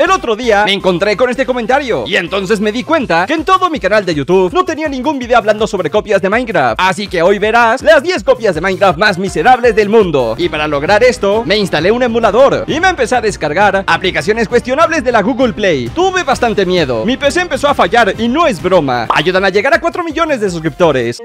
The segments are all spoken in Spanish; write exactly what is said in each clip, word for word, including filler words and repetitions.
El otro día me encontré con este comentario y entonces me di cuenta que en todo mi canal de YouTube no tenía ningún video hablando sobre copias de Minecraft. Así que hoy verás las diez copias de Minecraft más miserables del mundo. Y para lograr esto, me instalé un emulador y me empecé a descargar aplicaciones cuestionables de la Google Play. Tuve bastante miedo, mi P C empezó a fallar y no es broma. Ayudan a llegar a cuatro millones de suscriptores.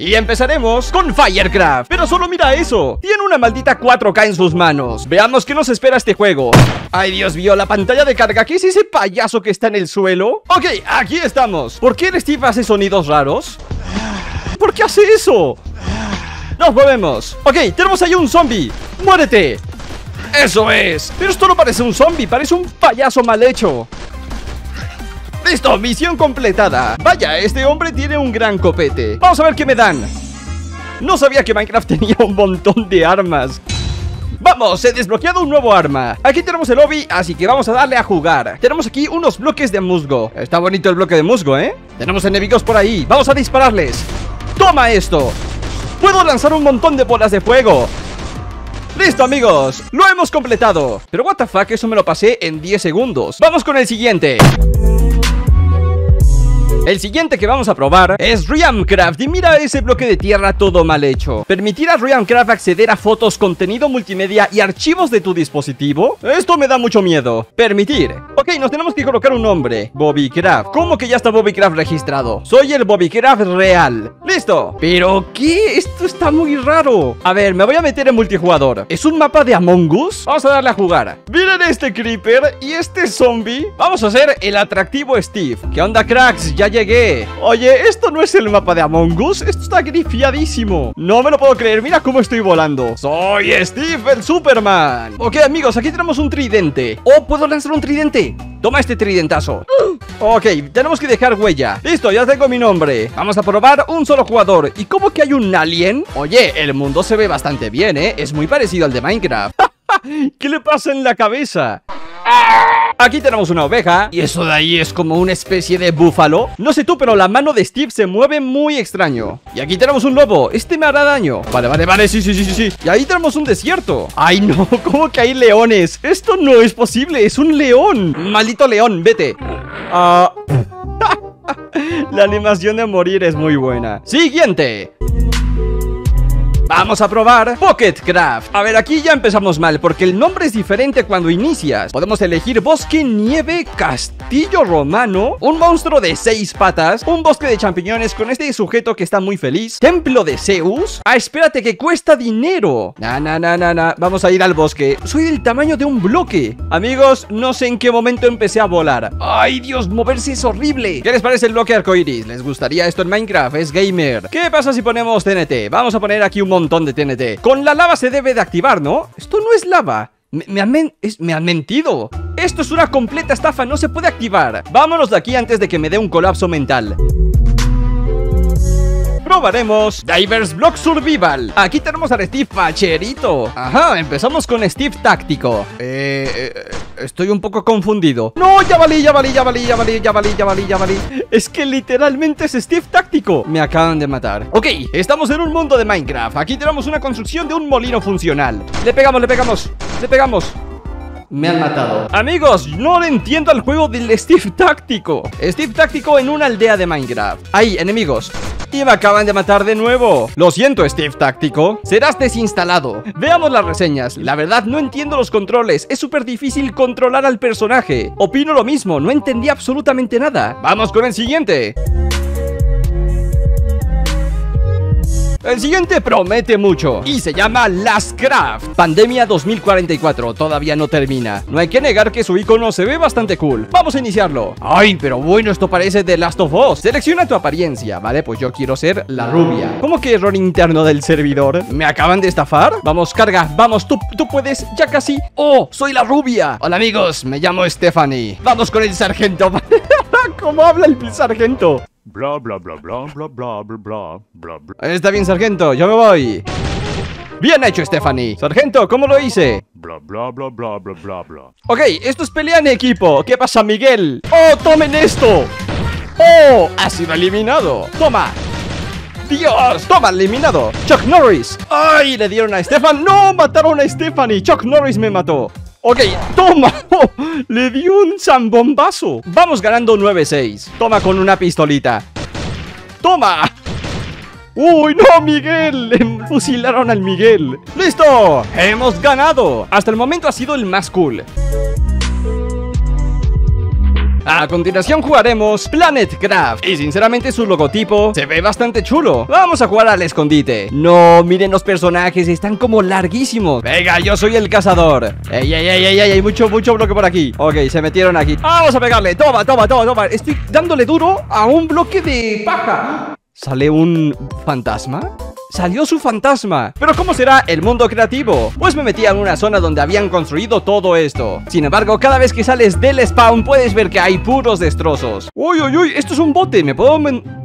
Y empezaremos con Firecraft. Pero solo mira eso, tiene una maldita cuatro K en sus manos. Veamos qué nos espera este juego. Ay, Dios mío, la pantalla de carga. ¿Qué es ese payaso que está en el suelo? Ok, aquí estamos. ¿Por qué el Steve hace sonidos raros? ¿Por qué hace eso? Nos movemos. Ok, tenemos ahí un zombie. ¡Muérete! ¡Eso es! Pero esto no parece un zombie, parece un payaso mal hecho. ¡Listo! Misión completada. Vaya, este hombre tiene un gran copete. Vamos a ver qué me dan. No sabía que Minecraft tenía un montón de armas. ¡Vamos! He desbloqueado un nuevo arma. Aquí tenemos el lobby, así que vamos a darle a jugar. Tenemos aquí unos bloques de musgo. Está bonito el bloque de musgo, ¿eh? Tenemos enemigos por ahí. Vamos a dispararles. ¡Toma esto! ¡Puedo lanzar un montón de bolas de fuego! ¡Listo, amigos! ¡Lo hemos completado! Pero what the fuck, eso me lo pasé en diez segundos. ¡Vamos con el siguiente! El siguiente que vamos a probar es Realmcraft. Y mira ese bloque de tierra todo mal hecho. ¿Permitir a Realmcraft acceder a fotos, contenido multimedia y archivos de tu dispositivo? Esto me da mucho miedo. Permitir. Ok, nos tenemos que colocar un nombre. Bobicraft. ¿Cómo que ya está Bobicraft registrado? Soy el Bobicraft real. ¡Listo! ¿Pero qué? Esto está muy raro. A ver, me voy a meter en multijugador. ¿Es un mapa de Among Us? Vamos a darle a jugar. Miren este creeper y este zombie. Vamos a hacer el atractivo Steve. ¿Qué onda, cracks? Ya llegué. Oye, esto no es el mapa de Among Us. Esto está grifiadísimo. No me lo puedo creer, mira cómo estoy volando. Soy Steve, el Superman. Ok, amigos, aquí tenemos un tridente. Oh, ¿puedo lanzar un tridente? Toma este tridentazo. Ok, tenemos que dejar huella. Listo, ya tengo mi nombre. Vamos a probar un solo jugador. ¿Y cómo que hay un alien? Oye, el mundo se ve bastante bien, ¿eh? Es muy parecido al de Minecraft. ¿Qué le pasa en la cabeza? Aquí tenemos una oveja. ¿Y eso de ahí es como una especie de búfalo? No sé tú, pero la mano de Steve se mueve muy extraño. Y aquí tenemos un lobo. Este me hará daño. Vale, vale, vale, sí, sí, sí, sí. Y ahí tenemos un desierto. Ay, no, ¿cómo que hay leones? Esto no es posible, es un león. Maldito león, vete. Ah... La animación de morir es muy buena. Siguiente. Vamos a probar Pocket Craft. A ver, aquí ya empezamos mal, porque el nombre es diferente cuando inicias. Podemos elegir bosque, nieve, castillo romano, un monstruo de seis patas, un bosque de champiñones con este sujeto que está muy feliz, templo de Zeus. Ah, espérate, que cuesta dinero. Na, na, na, na, na. Vamos a ir al bosque. Soy del tamaño de un bloque. Amigos, no sé en qué momento empecé a volar. Ay, Dios, moverse es horrible. ¿Qué les parece el bloque arcoiris? ¿Les gustaría esto en Minecraft? Es gamer. ¿Qué pasa si ponemos T N T? Vamos a poner aquí un montón de T N T. Con la lava se debe de activar, ¿no? Esto no es lava. Me, me, han men es, me han mentido. Esto es una completa estafa, no se puede activar. Vámonos de aquí antes de que me dé un colapso mental. Probaremos Divers Block Survival. Aquí tenemos al Steve facherito. Ajá, empezamos con Steve táctico. Eh, eh, estoy un poco confundido. No, ya valí, ya valí, ya valí, ya valí, ya valí, ya valí, ya valí. Es que literalmente es Steve táctico. Me acaban de matar. Ok, estamos en un mundo de Minecraft. Aquí tenemos una construcción de un molino funcional. Le pegamos, le pegamos, le pegamos. Me han matado. Amigos, no le entiendo al juego del Steve táctico. Steve táctico en una aldea de Minecraft. Ahí, enemigos. Y me acaban de matar de nuevo. Lo siento, Steve táctico, serás desinstalado. Veamos las reseñas. La verdad no entiendo los controles. Es súper difícil controlar al personaje. Opino lo mismo, no entendí absolutamente nada. Vamos con el siguiente. El siguiente promete mucho y se llama Last Craft Pandemia dos mil cuarenta y cuatro, todavía no termina. No hay que negar que su icono se ve bastante cool. Vamos a iniciarlo. Ay, pero bueno, esto parece The Last of Us. Selecciona tu apariencia, vale, pues yo quiero ser la rubia. ¿Cómo que error interno del servidor? ¿Me acaban de estafar? Vamos, carga, vamos, tú, tú puedes, ya casi. ¡Oh, soy la rubia! Hola amigos, me llamo Stephanie. Vamos con el sargento. ¿Cómo habla el sargento? Bla, bla, bla, bla, bla, bla, bla, bla, bla. Está bien, sargento, yo me voy. Bien hecho, Stephanie. Sargento, ¿cómo lo hice? Bla, bla, bla, bla, bla, bla, bla. Ok, esto es pelea en equipo. ¿Qué pasa, Miguel? ¡Oh, tomen esto! ¡Oh, ha sido eliminado! ¡Toma! ¡Dios! ¡Toma, eliminado! ¡Chuck Norris! ¡Ay, le dieron a Stefan! ¡No, mataron a Stephanie! ¡Chuck Norris me mató! Ok, toma. Le di un zambombazo. Vamos ganando nueve seis. Toma con una pistolita. Toma. ¡Uy, no, Miguel! Le fusilaron al Miguel. ¡Listo! ¡Hemos ganado! Hasta el momento ha sido el más cool. A continuación jugaremos Planet Craft. Y sinceramente su logotipo se ve bastante chulo. Vamos a jugar al escondite. No, miren los personajes, están como larguísimos. Venga, yo soy el cazador. Ey, ey, ey, ey, ey, mucho, mucho bloque por aquí. Ok, se metieron aquí. Vamos a pegarle, toma, toma, toma, toma. Estoy dándole duro a un bloque de paja. ¿Sale un fantasma? ¡Salió su fantasma! ¿Pero cómo será el mundo creativo? Pues me metí en una zona donde habían construido todo esto. Sin embargo, cada vez que sales del spawn puedes ver que hay puros destrozos. ¡Uy, uy, uy! Esto es un bote, ¿me puedo...?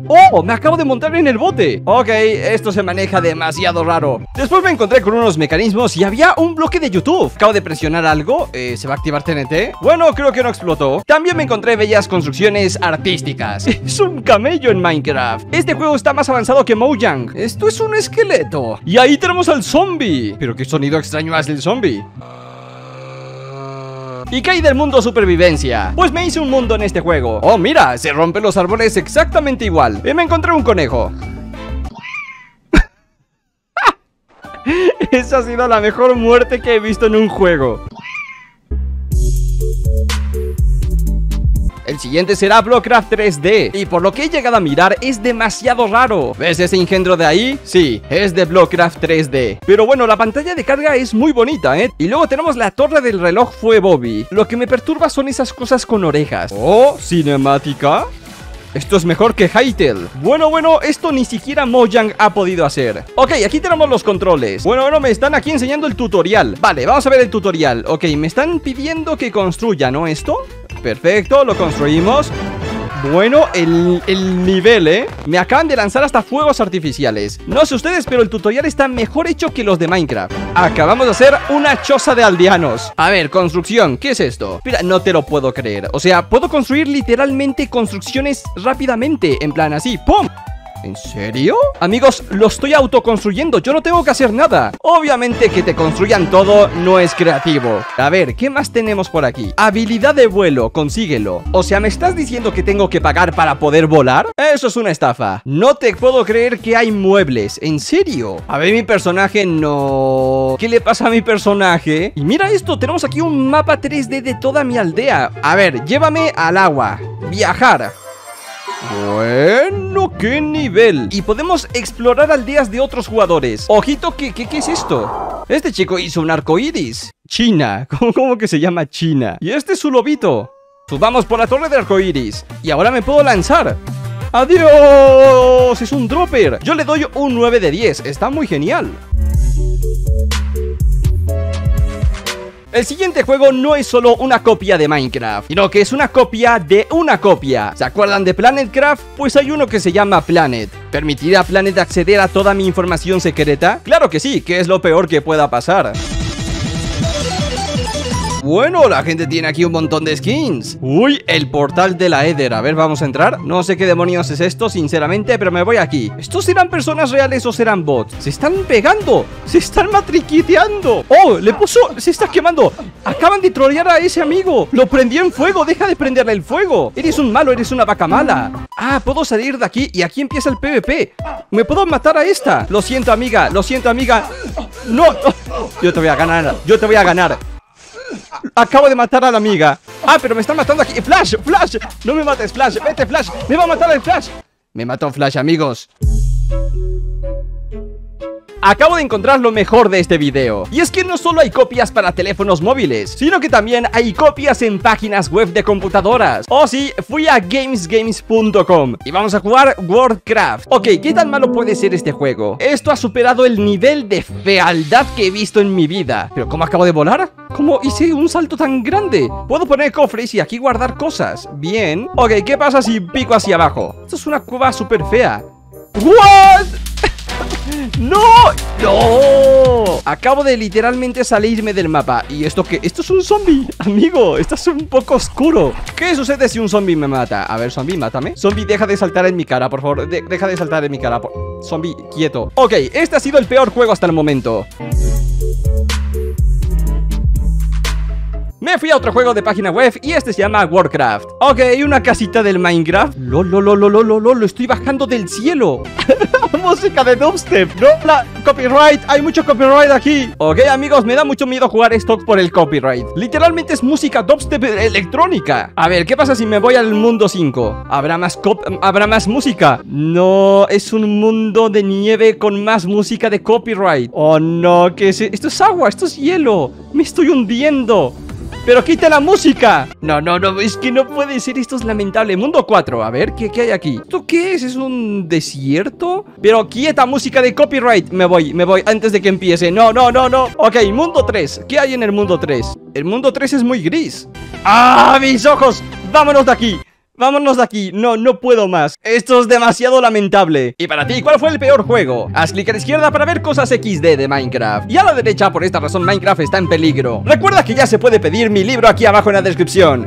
¡Oh! Me acabo de montar en el bote. Ok, esto se maneja demasiado raro. Después me encontré con unos mecanismos y había un bloque de YouTube. Acabo de presionar algo. eh, ¿Se va a activar T N T? Bueno, creo que no explotó. También me encontré bellas construcciones artísticas. Es un camello en Minecraft. Este juego está más avanzado que Mojang. Esto es un esqueleto. Y ahí tenemos al zombie. Pero qué sonido extraño hace el zombie. ¿Y qué hay del mundo supervivencia? Pues me hice un mundo en este juego. Oh, mira, se rompen los árboles exactamente igual. Y me encontré un conejo. Esa ha sido la mejor muerte que he visto en un juego. El siguiente será Blockcraft tres D. Y por lo que he llegado a mirar es demasiado raro. ¿Ves ese engendro de ahí? Sí, es de Blockcraft tres D. Pero bueno, la pantalla de carga es muy bonita, ¿eh? Y luego tenemos la torre del reloj fue Bobby. Lo que me perturba son esas cosas con orejas. Oh, cinemática. Esto es mejor que Hytale. Bueno, bueno, esto ni siquiera Mojang ha podido hacer. Ok, aquí tenemos los controles. Bueno, bueno, me están aquí enseñando el tutorial. Vale, vamos a ver el tutorial. Ok, me están pidiendo que construya, ¿no? Esto... perfecto, lo construimos. Bueno, el, el nivel, ¿eh? Me acaban de lanzar hasta fuegos artificiales. No sé ustedes, pero el tutorial está mejor hecho que los de Minecraft. Acabamos de hacer una choza de aldeanos. A ver, construcción, ¿qué es esto? Mira, no te lo puedo creer. O sea, puedo construir literalmente construcciones rápidamente. En plan así, ¡pum! ¿En serio? Amigos, lo estoy autoconstruyendo. Yo no tengo que hacer nada. Obviamente que te construyan todo no es creativo. A ver, ¿qué más tenemos por aquí? Habilidad de vuelo, consíguelo. O sea, ¿me estás diciendo que tengo que pagar para poder volar? Eso es una estafa. No te puedo creer que hay muebles. ¿En serio? A ver, mi personaje no... ¿qué le pasa a mi personaje? Y mira esto, tenemos aquí un mapa tres D de toda mi aldea. A ver, llévame al agua. Viajar. Bueno, qué nivel. Y podemos explorar aldeas de otros jugadores. Ojito, ¿qué, qué, qué es esto? Este chico hizo un arcoíris. China, ¿cómo, cómo que se llama China? Y este es su lobito. Subamos por la torre de arcoíris. Y ahora me puedo lanzar. ¡Adiós! Es un dropper. Yo le doy un nueve de diez, está muy genial. El siguiente juego no es solo una copia de Minecraft, sino que es una copia de una copia. ¿Se acuerdan de Planet Craft? Pues hay uno que se llama Planet. ¿Permitirá a Planet acceder a toda mi información secreta? Claro que sí, que es lo peor que pueda pasar. Bueno, la gente tiene aquí un montón de skins. Uy, el portal de la Éder. A ver, vamos a entrar. No sé qué demonios es esto, sinceramente, pero me voy aquí. ¿Estos serán personas reales o serán bots? Se están pegando, se están matriquiteando. Oh, le puso, se está quemando. Acaban de trolear a ese amigo. Lo prendió en fuego, deja de prenderle el fuego. Eres un malo, eres una vaca mala. Ah, puedo salir de aquí y aquí empieza el PvP. Me puedo matar a esta. Lo siento, amiga, lo siento, amiga. No, oh, yo te voy a ganar, yo te voy a ganar. Acabo de matar a la amiga. Ah, pero me están matando aquí. Flash, Flash. No me mates, Flash. Vete, Flash. Me va a matar el Flash. Me mató Flash, amigos. Acabo de encontrar lo mejor de este video. Y es que no solo hay copias para teléfonos móviles, sino que también hay copias en páginas web de computadoras. Oh sí, fui a games games punto com y vamos a jugar Worldcraft. Ok, ¿qué tan malo puede ser este juego? Esto ha superado el nivel de fealdad que he visto en mi vida. ¿Pero cómo acabo de volar? ¿Cómo hice un salto tan grande? Puedo poner cofres y aquí guardar cosas. Bien. Ok, ¿qué pasa si pico hacia abajo? Esto es una cueva súper fea. ¿What? ¡No! ¡No! Acabo de literalmente salirme del mapa. ¿Y esto qué? Esto es un zombie. Amigo, esto es un poco oscuro. ¿Qué sucede si un zombie me mata? A ver, zombie, mátame. Zombie, deja de saltar en mi cara, por favor. De- deja de saltar en mi cara. Por... zombie, quieto. Ok, este ha sido el peor juego hasta el momento. Me fui a otro juego de página web y este se llama Warcraft. Ok, una casita del Minecraft. Lol, lol, lol, lol, lol, lol, lo estoy bajando del cielo. Música de dubstep, ¿no? La copyright, hay mucho copyright aquí. Ok, amigos, me da mucho miedo jugar esto por el copyright. Literalmente es música dubstep electrónica. A ver, ¿qué pasa si me voy al mundo cinco? ¿Habrá más cop habrá más música? No, es un mundo de nieve con más música de copyright. Oh, no, ¿qué es? Esto es agua, esto es hielo. Me estoy hundiendo. ¡Pero quita la música! No, no, no, es que no puede ser, esto es lamentable. Mundo cuatro, a ver, ¿qué, qué hay aquí? ¿Esto qué es? ¿Es un desierto? Pero quieta, música de copyright. Me voy, me voy, antes de que empiece. No, no, no, no. Ok, mundo tres. ¿Qué hay en el mundo tres? El mundo tres es muy gris. ¡Ah, mis ojos! ¡Vámonos de aquí! Vámonos de aquí, no, no puedo más. Esto es demasiado lamentable. Y para ti, ¿cuál fue el peor juego? Haz clic a la izquierda para ver cosas equis de de Minecraft, y a la derecha, por esta razón Minecraft está en peligro. Recuerda que ya se puede pedir mi libro aquí abajo en la descripción.